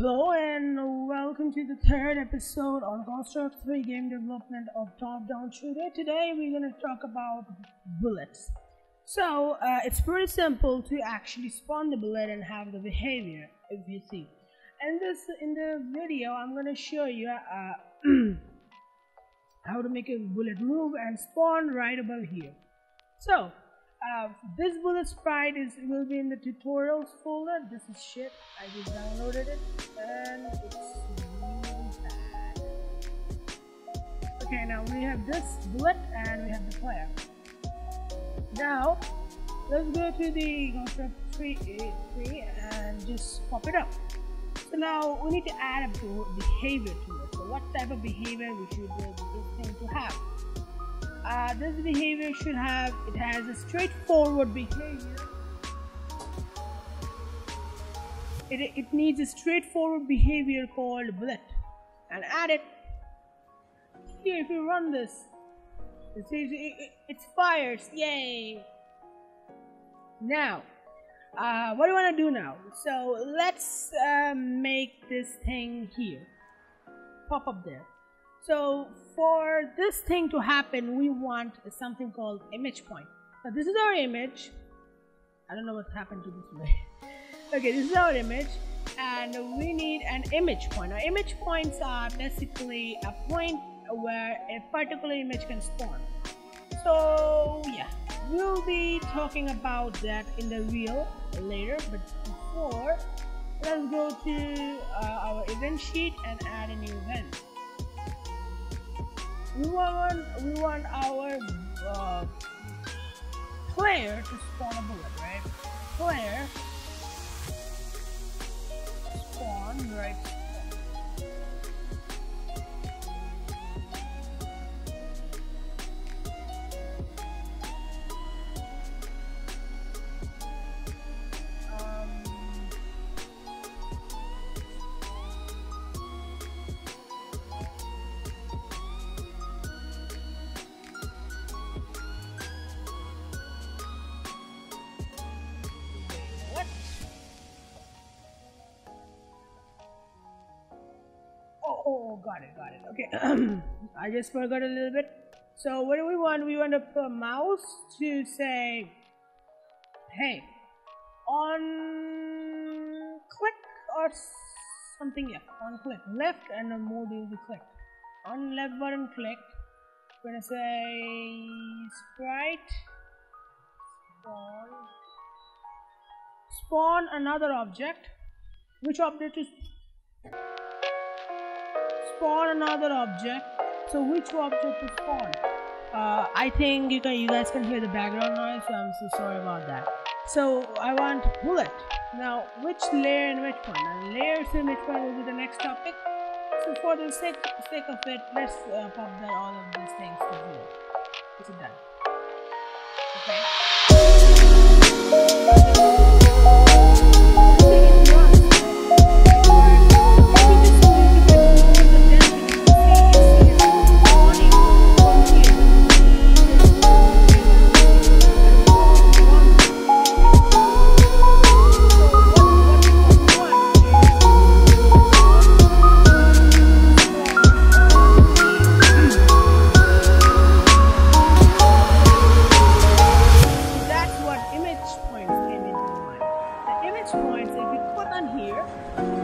Hello and welcome to the third episode on Construct 3 game development of top-down shooter. Today we're going to talk about bullets. So it's pretty simple to actually spawn the bullet and have the behavior, if you see. And in the video I'm going to show you how to make a bullet move and spawn right above here. So this bullet sprite will be in the tutorials folder. This is shit. I just downloaded it and it's really bad. Okay, now we have this bullet and we have the player. Now let's go to the Construct 3 and just pop it up. So now we need to add a behavior to it. So what type of behavior we should build this thing to have? This behavior should have, it has a straightforward behavior. It needs a straightforward behavior called bullet, and add it here. If you run this, it says it fires. Yay! Now, what do you want to do now? So let's make this thing here pop up there. So for this thing to happen, we want something called image point. Now this is our image. I don't know what happened to this way. Okay, this is our image, and we need an image point. Now image points are basically a point where a particular image can spawn. So yeah, we'll be talking about that in the reel later, but before, let's go to our event sheet and add a new event. We want our player to spawn a bullet, right? Player spawn, right? Oh, got it. Okay, I just forgot a little bit. So what do we want? We want a mouse to say, hey, on click or something. Yeah, on click left and a mode will be clicked. On left button clicked. We're gonna say spawn another object. Which object is? Spawn another object. So which object to spawn? I think you guys can hear the background noise, so I'm so sorry about that. So I want bullet. Now which layer and which one? Now layers and which one will be the next topic. So for the sake of it, let's pop that all of these things to here. It's done. Okay. Points. If you click on here,